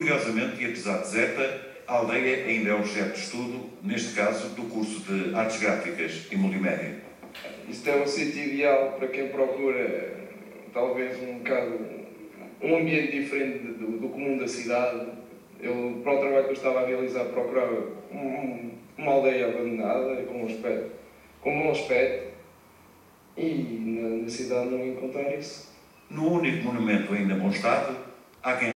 Curiosamente, e apesar de deserta, a aldeia ainda é objeto de estudo, neste caso, do curso de Artes Gráficas e Multimédia. Isto é um sítio ideal para quem procura, talvez, um ambiente diferente do comum da cidade. Eu, para o trabalho que eu estava a realizar, procurava uma aldeia abandonada, com um aspecto, e na cidade não encontrar isso. No único monumento ainda bom estado, há quem